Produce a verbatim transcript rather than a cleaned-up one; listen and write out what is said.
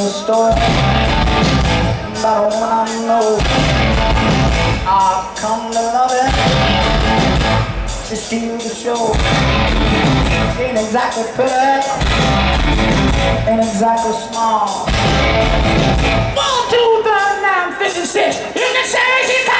new story about a woman I know. I've come to love it, she steals the show. She ain't exactly pretty, ain't exactly small. One, two, three, nine, fifty-six. You can say she's